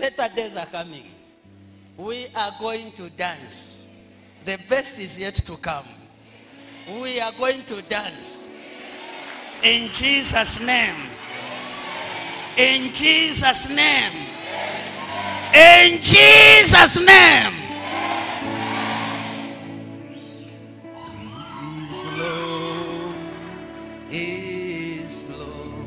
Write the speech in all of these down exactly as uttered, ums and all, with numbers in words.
Better days are coming. We are going to dance. The best is yet to come. We are going to dance. In Jesus' name. In Jesus' name. In Jesus' name. His love is love.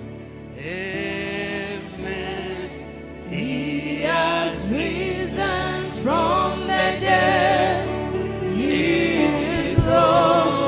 Amen. He has risen from the dead. He is Lord.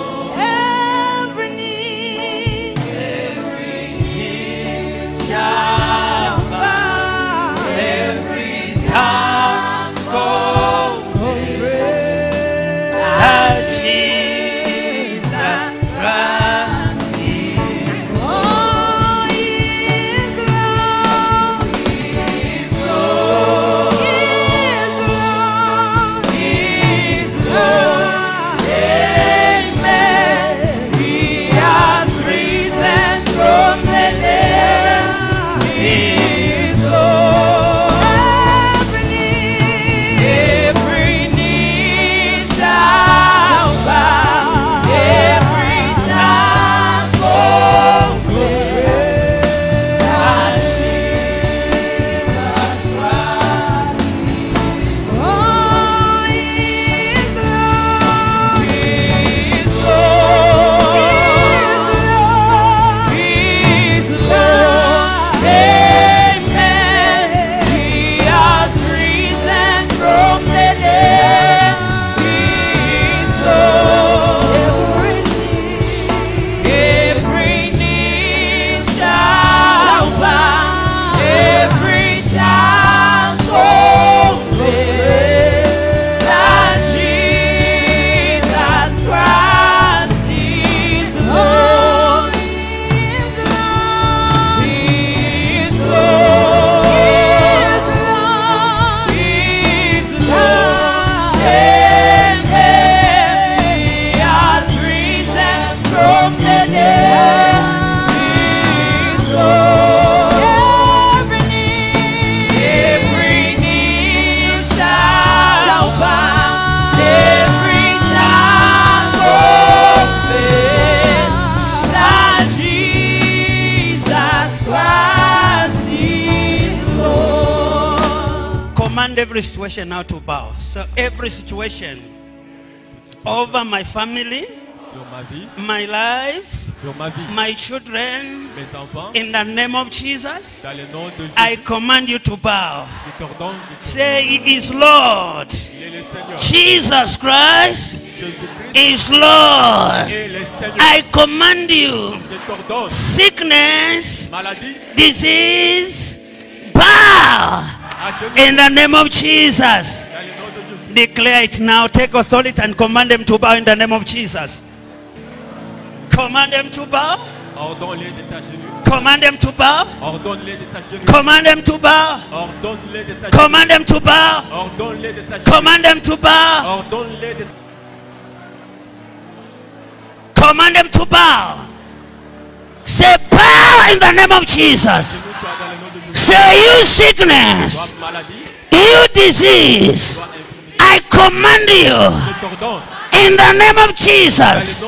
Every situation now to bow. So every situation over my family, my life, my children, in the name of Jesus, I command you to bow. Say, He is Lord. Jesus Christ is Lord. I command you, sickness, disease, bow. In the name of Jesus. Declare it now. Take authority and command them to bow in the name of Jesus. Command them to bow. Command them to bow. Command them to bow. Command them to bow. Command them to bow. Command them to bow. Say, bow in the name of Jesus. Say, you sickness, you disease, I command you in the name of Jesus.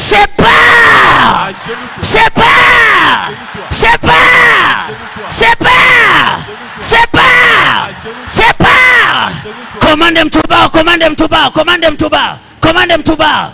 Say, bow! Say, bow! Say, bow! Say, bow! Say, bow! Say, bow! Command them to bow! Command them to bow! Command them to bow! Command them to bow!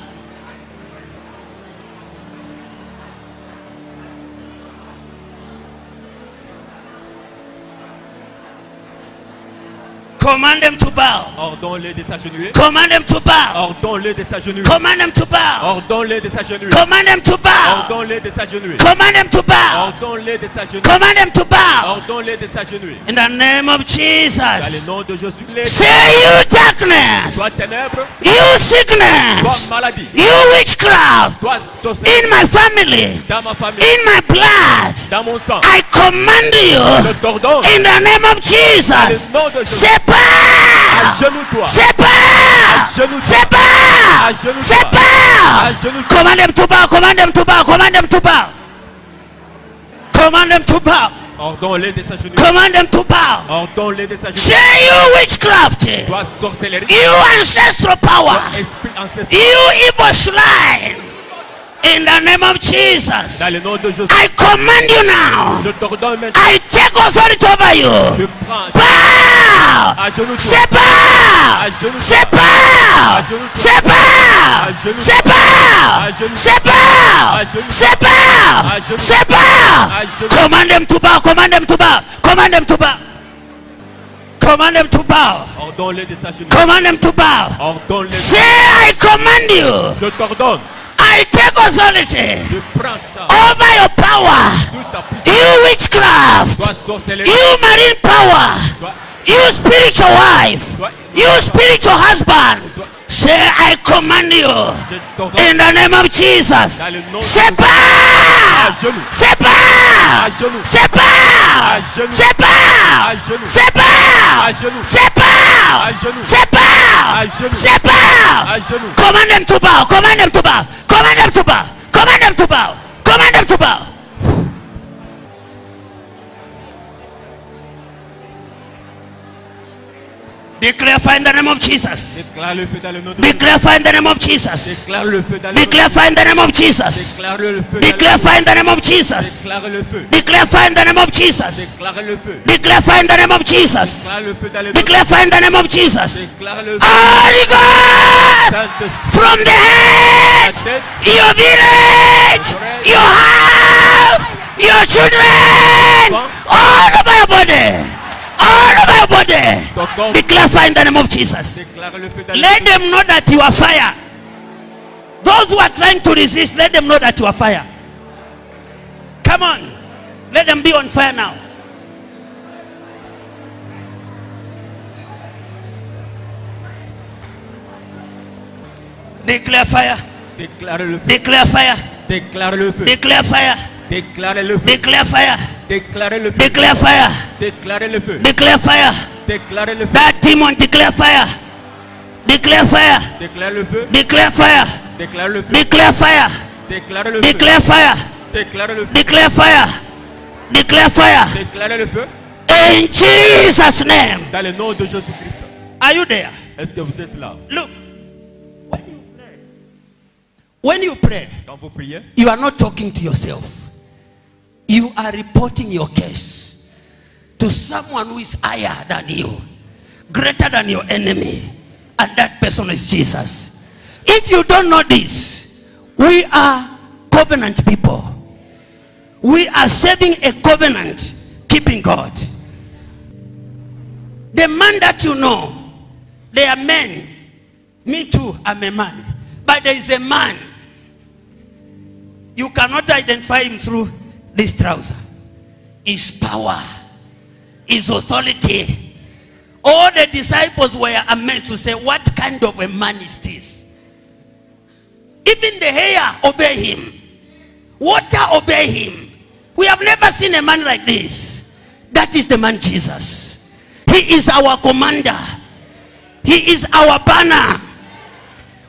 Command them to bow. Ordonne-les de s'agenouiller. Command them to bow. Ordonne-les de s'agenouiller. Command them to bow. Ordonne-les de s'agenouiller. Command them to bow. Ordonne-les de s'agenouiller. Command them to bow. Ordonne-les de s'agenouiller. Command them to bow. Ordonne-les de s'agenouiller. In the name of Jesus. Dans le nom de Jésus. Say, you darkness. Toi ténèbres. You sickness. Toi maladie. You witchcraft. Toi sorcellerie. In my family. Dans ma famille. In my blood. Dans mon sang. I command you. Je t'ordonne. In the name of Jesus. Dans le nom de Jésus. C'est pas, c'est pas, c'est pas. Command them to bow, command them to bow, command them to bow, command them to bow. Ordonne-les de s'agenouiller. Command them to bow. Ordonne-les de s'agenouiller. Say you witchcraft. Toi sorcellerie. You ancestral power. You evil slime. In the name of Jesus. Dans le nom de Jésus. I command you now. Je t'ordonne maintenant. I take authority over you. Je prends. Bow. C'est bow. C'est bow. C'est bow. C'est bow. C'est bow. C'est bow. C'est bow. Command them to bow. Command them to bow. Command them to bow. Command them to bow. Ordonne-les de s'agenouiller. Command them to bow. Ordonne-les. Say I command you. Je t'ordonne. I take authority over your power, you witchcraft, you marine power, you spiritual wife, you spiritual husband. Say, I command you in the name of Jesus. Say, bow! Say, bow! Say, bow! Say, bow! Say, bow! Say, bow! Say, bow! Say, bow! Command them to bow! Command them to bow! Command them to bow! Command them to bow! Command them to bow! Declare fire in the name of Jesus. Declare fire in the name of Jesus. Declare fire in the name of Jesus. Declare fire in the name of Jesus. Declare fire in the name of Jesus. Declare fire in the name of Jesus. Declare fire in the name of Jesus. Holy God, from the head, your village, your house, your children, all over your body. All over your body, declare fire in the name of Jesus. Let them know that you are fire. Those who are trying to resist, let them know that you are fire. Come on, let them be on fire now. Declare fire. Declare fire. Declare fire. Déclarez le feu. Déclare fire. Déclarez le feu. Déclare fire. Déclarez le feu. Déclare fire. Déclarez le feu. That demon, declare fire. Déclare fire. Déclare le feu. Déclare fire. Déclare le feu. Déclare fire. Déclare le feu. Déclare fire. Déclare le feu. Déclare fire. Déclare fire. Déclarez le feu. In Jesus' name. Dans le nom de Jésus-Christ. Are you there? Est-ce que vous êtes là? Look. When you pray. When you pray. Quand vous priez. You are not talking to yourself. You are reporting your case to someone who is higher than you, greater than your enemy, and that person is Jesus. If you don't know this, we are covenant people. We are serving a covenant, keeping God. The man that you know, they are men. Me too, I'm a man. But there is a man. You cannot identify him through this trouser, his power, his authority. All the disciples were amazed to say, what kind of a man is this? Even the hair obey him. Water obey him. We have never seen a man like this. That is the man Jesus. He is our commander. He is our banner.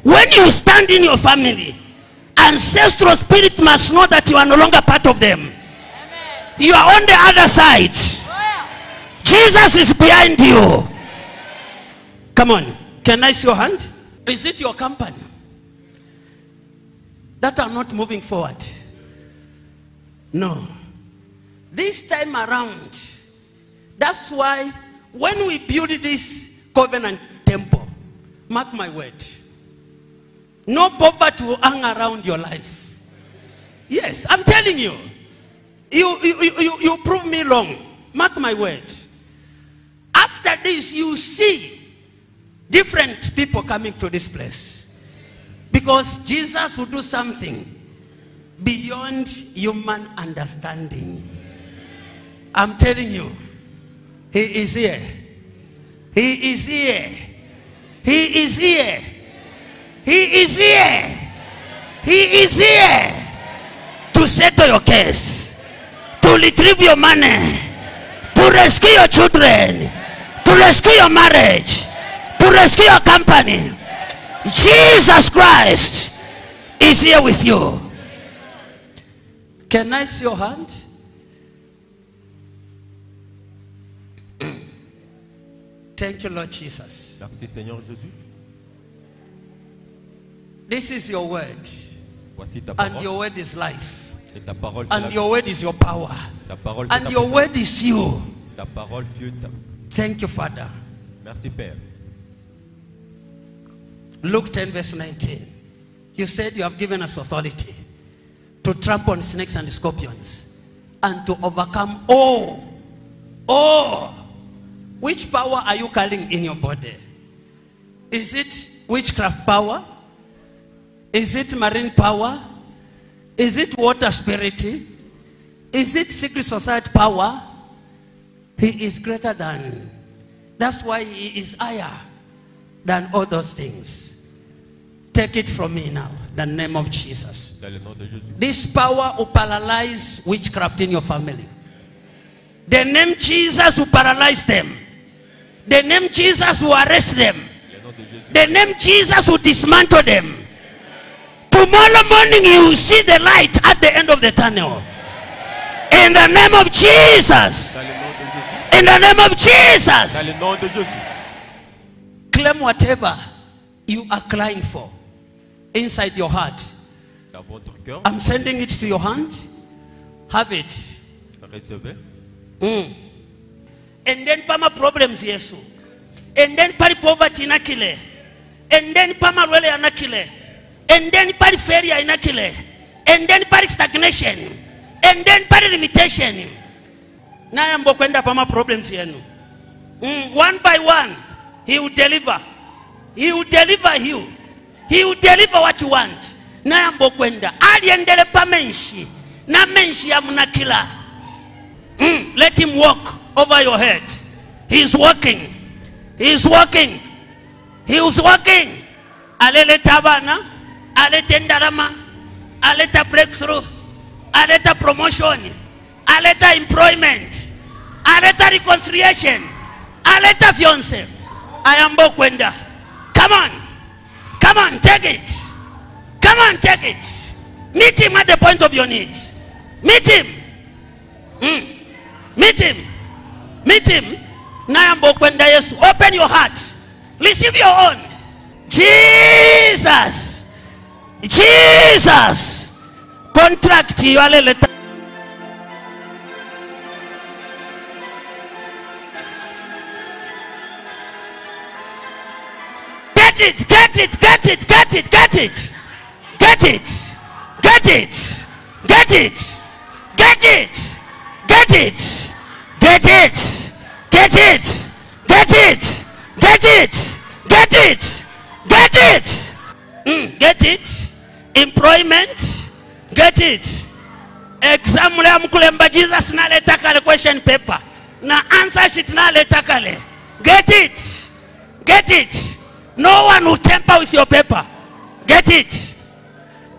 When you stand in your family, ancestral spirit must know that you are no longer part of them. You are on the other side. Jesus is behind you. Come on. Can I see your hand? Is it your company that are not moving forward? No. This time around, that's why when we build this covenant temple, mark my word, no poverty will hang around your life. Yes, I'm telling you. You, you, you, you prove me wrong. Mark my word. After this, you see different people coming to this place. Because Jesus will do something beyond human understanding. I'm telling you. He is here. He is here. He is here. He is here. He is here to settle your case, to retrieve your money, to rescue your children, to rescue your marriage, to rescue your company. Jesus Christ is here with you. Can I see your hand? Thank you, Lord Jesus. Merci, Seigneur Jésus. This is your word. Voici ta parole. And your word is life. Et ta parole, and your word is your power. Ta parole, and your word power. Is you. Ta parole, Dieu, ta... Thank you, Father. Merci, Père. Luke ten verse nineteen. You said you have given us authority to trample on snakes and scorpions and to overcome all. All. Which power are you carrying in your body? Is it witchcraft power? Is it marine power? Is it water spirit? Is it secret society power? He is greater than. That's why he is higher than all those things. Take it from me now, the name of Jesus. This power will paralyze witchcraft in your family. The name Jesus will paralyze them. The name Jesus will arrest them. The name Jesus will dismantle them. Tomorrow morning you will see the light at the end of the tunnel. In the name of Jesus. In the name of Jesus. Claim whatever you are crying for inside your heart. I'm sending it to your hand. Have it. Mm. And then pama problems yesu. And then pari poverty inakile. And then pama rwele inakile. And then pari failure inakile. And then pari stagnation. And then pari limitation. Naya mbo kwenda pama problems yenu. Mm. One by one, he will deliver. He will deliver you. He will deliver what you want. Naya mbo kwenda. Aliendele pamenshi. Na menshi ya munakila. Mm. Let him walk over your head. He's walking. He's walking. He was walking. Alele tabana. Alete ndarama. Aleta breakthrough. Aleta promotion. Aleta employment. Aleta reconciliation. Aleta fiance. I am Bokwenda. Come on. Come on, take it. Come on, take it. Meet him at the point of your need. Meet him. Mm. Meet him. Meet him. Open your heart. Receive your own. Jesus. Jesus. Contract you. Get it. Get it. Get it. Get it. Get it. Get it. Get it. Get it. Get it. Get it! Get it! Get it! Get it! Get it! Get it! Get it! Mm, get it! Employment! Get it! Exam leo mkulemba Jesus na letakale question paper. Na answer sheet na letakale. Get it! Get it! No one will tamper with your paper. Get it!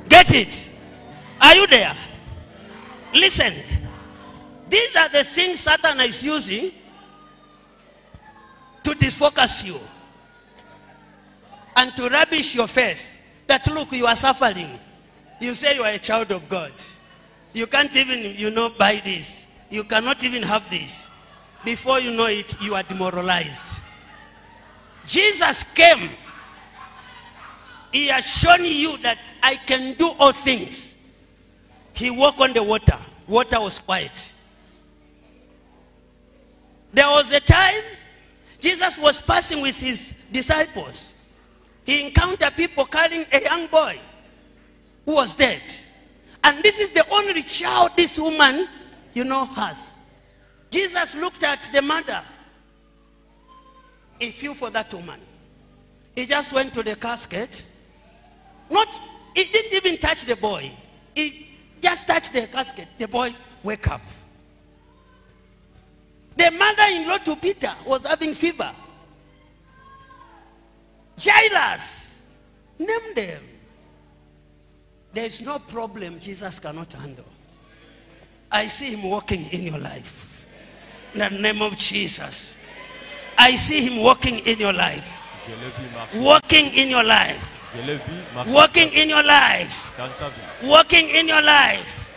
Get it! Are you there? Listen. These are the things Satan is using to disfocus you and to rubbish your faith. That look, you are suffering. You say you are a child of God. You can't even, you know, buy this. You cannot even have this. Before you know it, you are demoralized. Jesus came. He has shown you that I can do all things. He walked on the water. Water was quiet. There was a time Jesus was passing with his disciples. He encountered people carrying a young boy who was dead. And this is the only child this woman, you know, has. Jesus looked at the mother. He fell for that woman. He just went to the casket. Not, he didn't even touch the boy. He just touched the casket. The boy woke up. The mother-in-law to Peter was having fever. Jairus, name them. There is no problem Jesus cannot handle. I see him walking in your life. In the name of Jesus. I see him walking in your life. Walking in your life. Walking in your life. Walking in your life.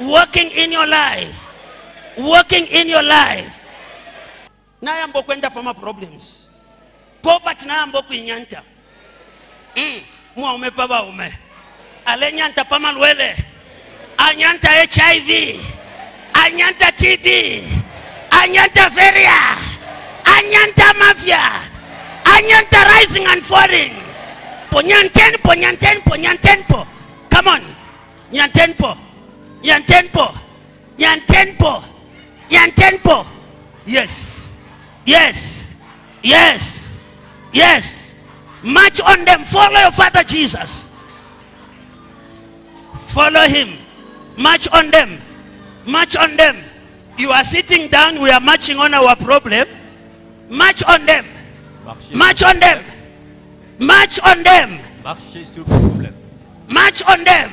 Walking in your life. Walking in your life. na yambo kwenda pama problems. Poverty na yambo kuinyanta. Mm. Mwa ume baba ume. Alenyanta pama lwele. Anyanta H I V. Anyanta T B. Anyanta feria. Anyanta mafia. Anyanta rising and falling. Ponyantenpo, nyantenpo, nyantenpo. Come on. Nyantenpo. Nyantenpo. Nyantenpo. Nyantenpo. Yes. Yes. Yes. Yes. March on them. Follow your Father Jesus. Follow him. March on them. March on them. You are sitting down. We are marching on our problem. March on them. March on them. March on them. March on them.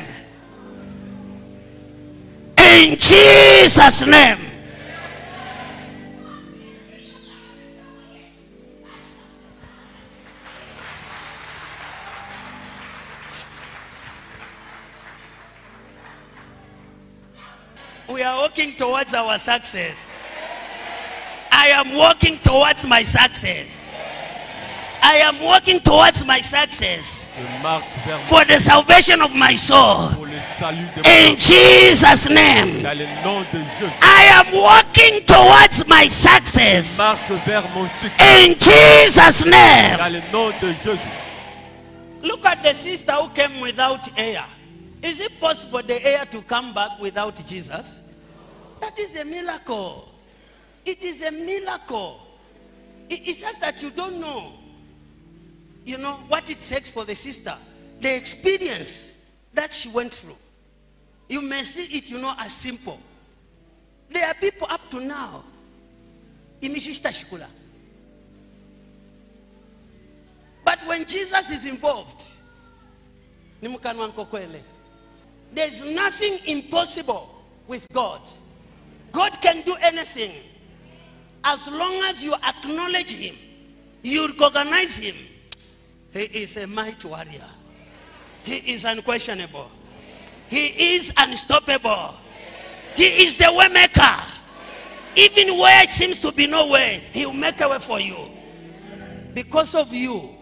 In Jesus' name. We are walking towards our success. I am walking towards my success. I am walking towards my success for the salvation of my soul. In Jesus' name, I am walking towards my success. In Jesus' name. Look at the sister who came without air. Is it possible the air to come back without Jesus? That is a miracle. It is a miracle. It's just that you don't know. You know what it takes for the sister, the experience that she went through. You may see it, you know, as simple. There are people up to now. But when Jesus is involved, there's nothing impossible with God. God can do anything. As long as you acknowledge him, you recognize him. He is a mighty warrior. He is unquestionable. He is unstoppable. He is the way maker. Even where it seems to be no way, he will make a way for you. Because of you,